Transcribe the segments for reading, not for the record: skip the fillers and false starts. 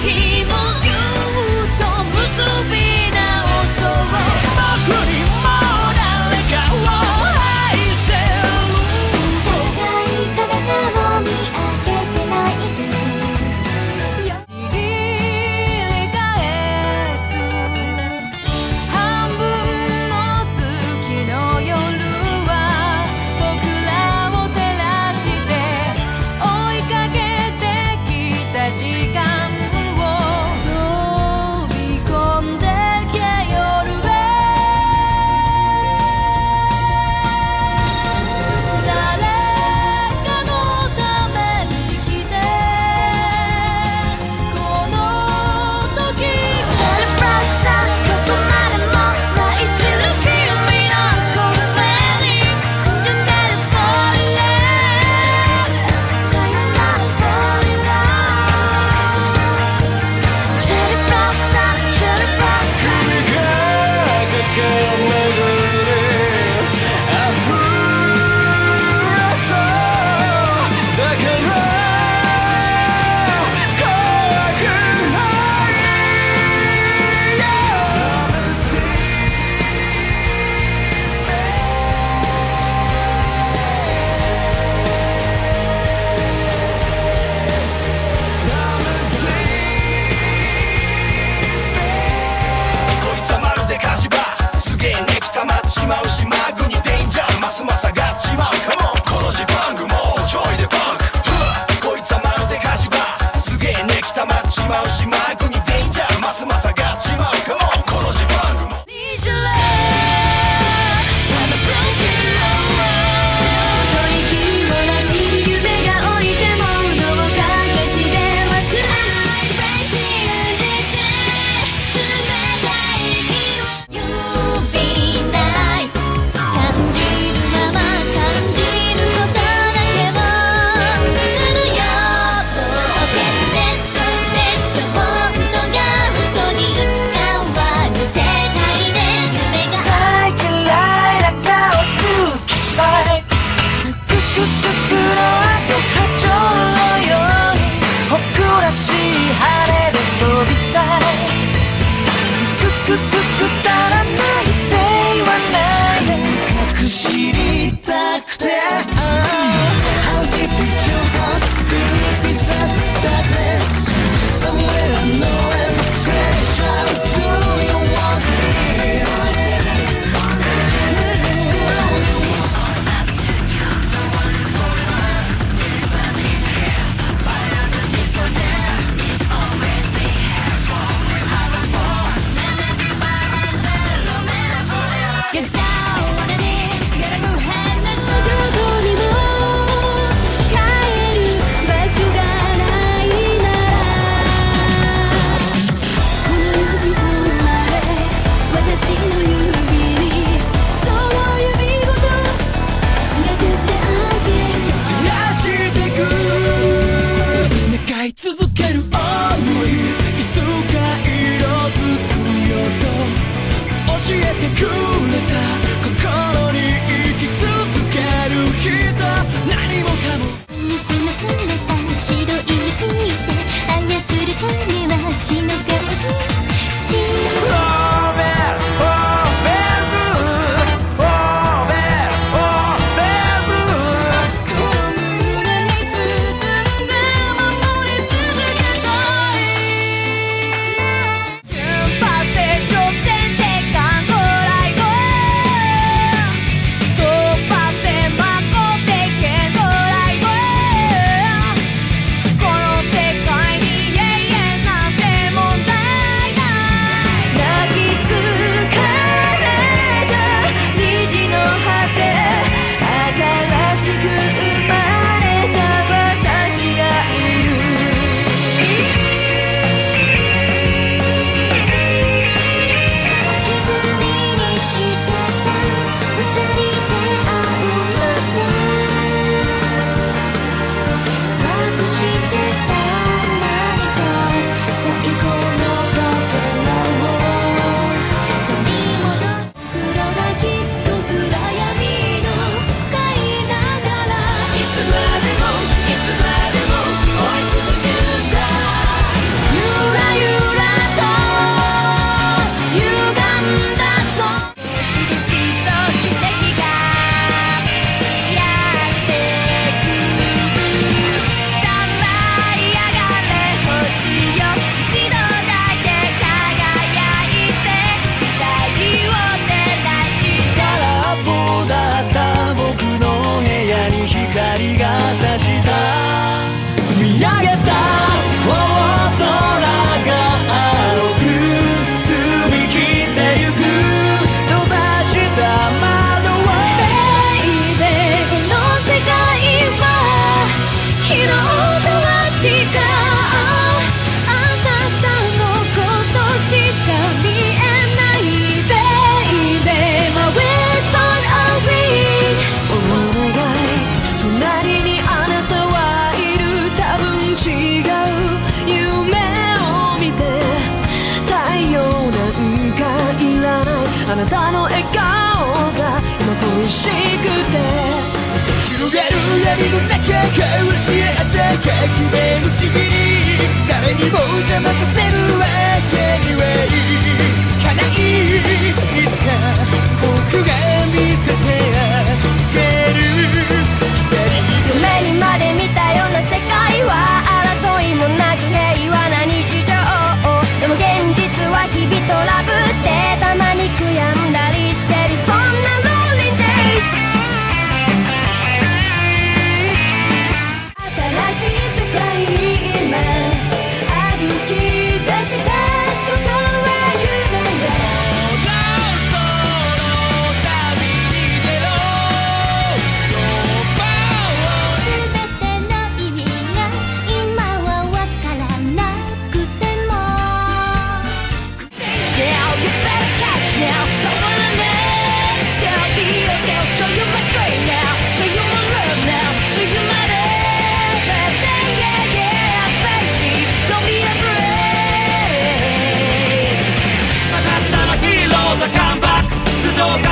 時間をりの中交わし合った垣根のちぎり、誰にも邪魔させるわけにはいかない。いつか僕が見せてあげる。夢にまで見たような世界は争いもなく平和な日常。でも現実は日々トラブって、たまに悔やんだりしてる、そんな「もう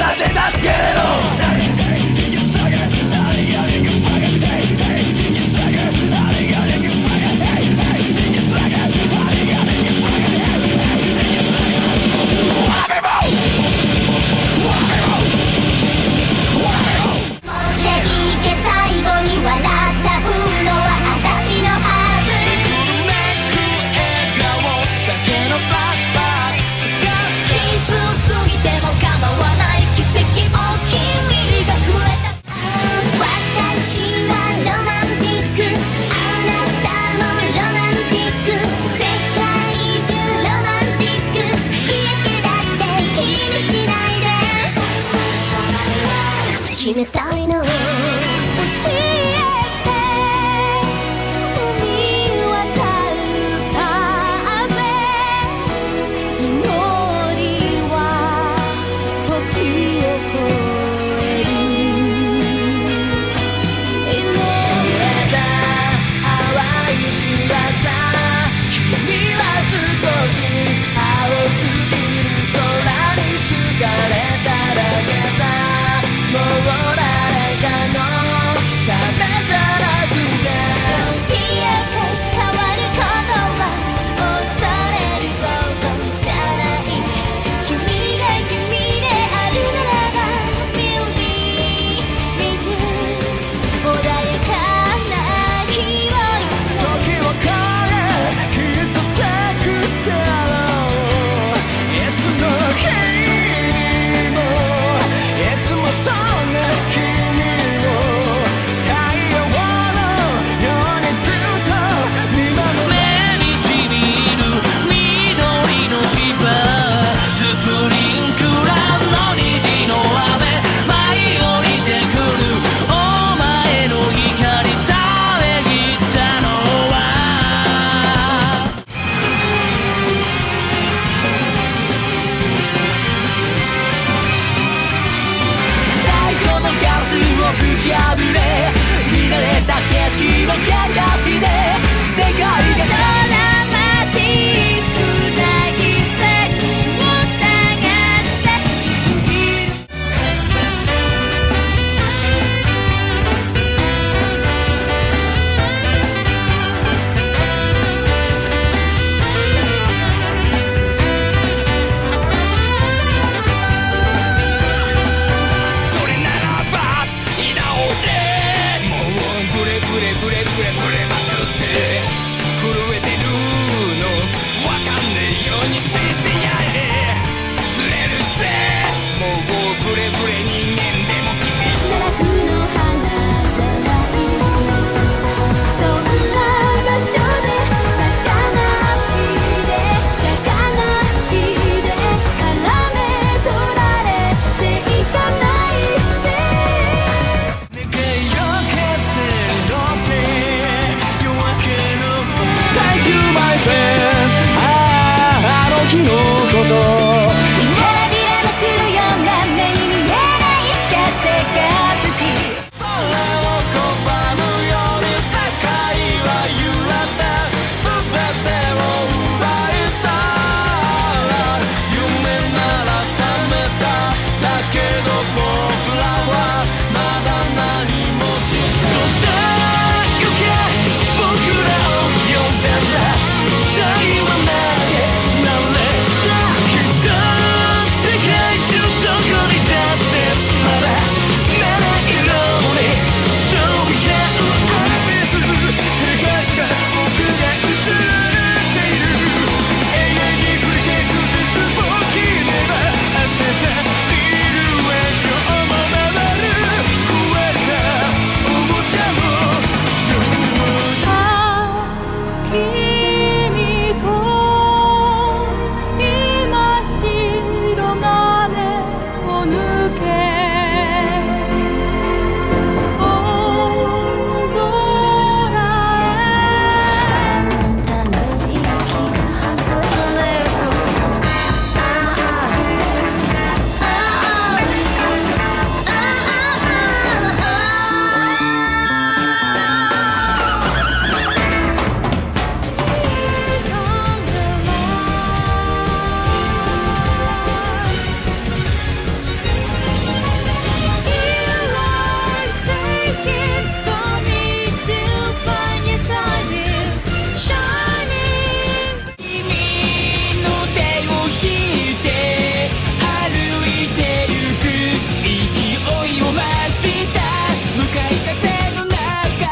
だら」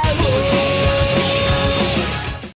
違う